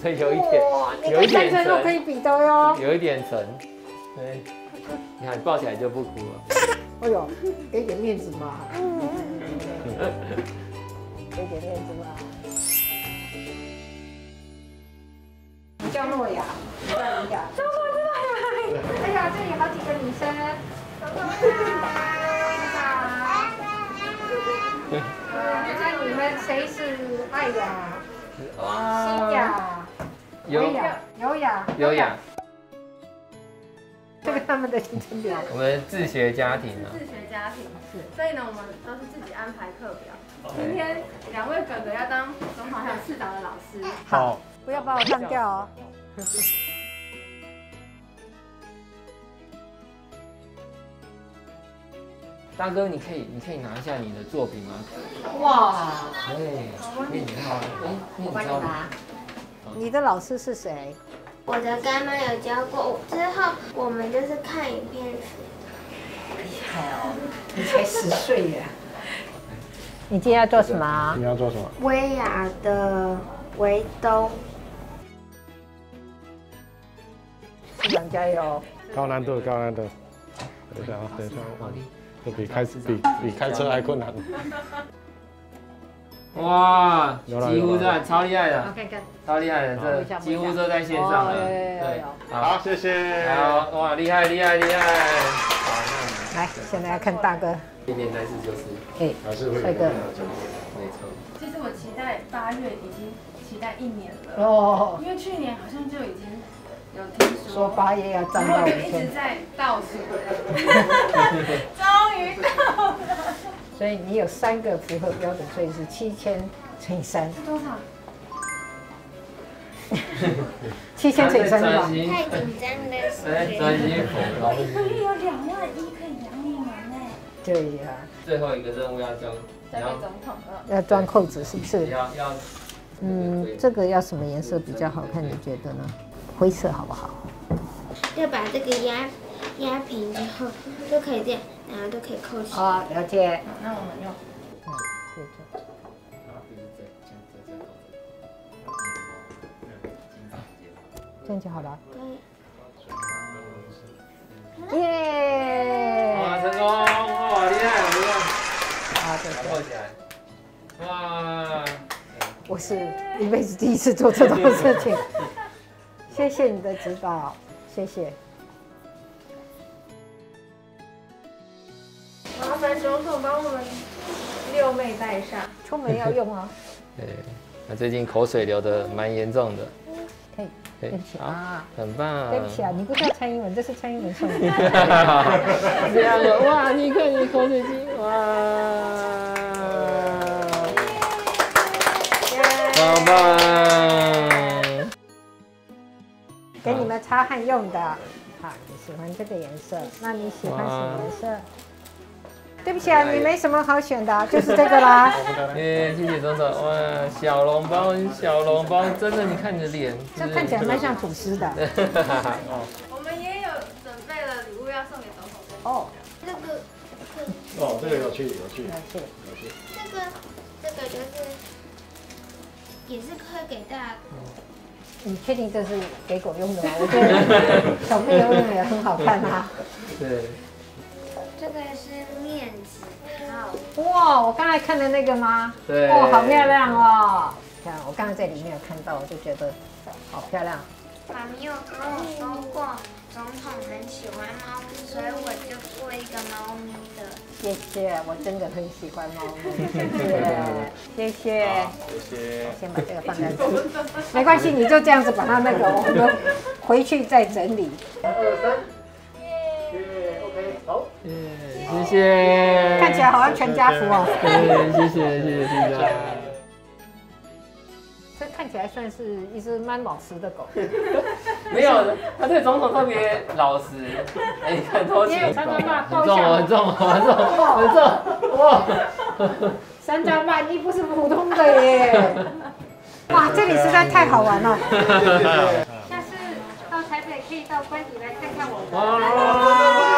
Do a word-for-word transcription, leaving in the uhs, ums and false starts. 所以有一点，有一点沉，可以比的哟，有一点沉，对，你看抱起来就不哭了。哎呦，给点面子嘛，给点面子嘛。叫诺亚，叫诺亚，周末诺亚，哎呀，这里好几个女生，周末诺亚。 那你们谁是爱雅、新雅、有雅、有雅、有雅？这个他们的行程表。我们自学家庭啊。自学家庭是，所以呢，我们都是自己安排课表。今天两位哥哥要当总统还有市长的老师。好，不要把我唱掉哦。大哥，你可以，你可以拿一下你的作品吗？哇！哎，你好，哎，你好。你的老师是谁？我的干妈有教过，之后我们就是看影片学的。厉害哦！你才十岁耶！你今天要做什么？你要做什么？薇娅的围兜。市长加油！高难度，高难度。等一下啊，等一下，我。 这比开比比开车还困难。哇，几乎在超厉害的，超厉害的，这几乎都在线上了。对，好，谢谢。好，哇，厉害厉害厉害。来，现在要看大哥。一年来一次就是，哎，帅哥，没错。其实我期待八月已经期待一年了哦，因为去年好像就已经。 有听说，说八月要涨到五千，一直在倒数，终于到了。所以你有三个符合标准，所以是七千乘以三。是多少？七千乘以三吧。太紧张了，是。专业口罩。一个月有两万一可以养你玩哎。对呀。最后一个任务要装，要装口罩。要装扣子是不是？要要。嗯，这个要什么颜色比较好看？你觉得呢？ 灰色好不好？要把这个压压平之后，就可以这样，然后就可以扣起来。哦，了解。那我们用，嗯，对对。这样就好了。可以。耶！哇，成功！哇，厉害，厉害！啊，对，扣起来。哇！我是一辈子第一次做这种事情。谢谢你的指导，谢谢。麻烦总统帮我们六妹带上，出门要用啊。对，那最近口水流的蛮严重的。可以，对不起啊，很棒。对不起啊，你不是要蔡英文，这是蔡英文送的。这样的哇，你看你口水巾哇，棒棒。 给你们擦汗用的，好，你喜欢这个颜色，那你喜欢什么颜色？对不起啊，你没什么好选的，就是这个啦。耶，谢谢总统，哇，小笼包，小笼包，真的，你看你的脸，这看起来蛮像吐司的。我们也有准备了礼物要送给总统。哦，这个，哦，这个有趣，有趣，有趣，有趣。这个，这个就是也是会给大家。 你确定这是给狗用的吗？我觉得小朋友用也很好看啊。对。这个是面纸。哇，我刚才看的那个吗？对。哦，好漂亮哦！看，我刚才在里面有看到，我就觉得好漂亮。妈咪有跟我说过，总统很喜欢猫咪，所以我就做一个猫咪的。谢谢，我真的很喜欢猫咪。谢谢，谢谢。我先把这个放在这里，没关系，你就这样子把它那个，我们回去再整理。二三，耶 ，OK， 好，谢谢。看起来好像全家福哦。对，谢谢，谢谢，谢谢。 看起来算是一只蛮老实的狗，没有，它对总统特别老实。哎，你看多重，三张半，很重哦，很重哦，很重，很重，哇！三张半，你不是普通的耶！哇，这里实在太好玩了。下次到台北可以到官邸来看看我们。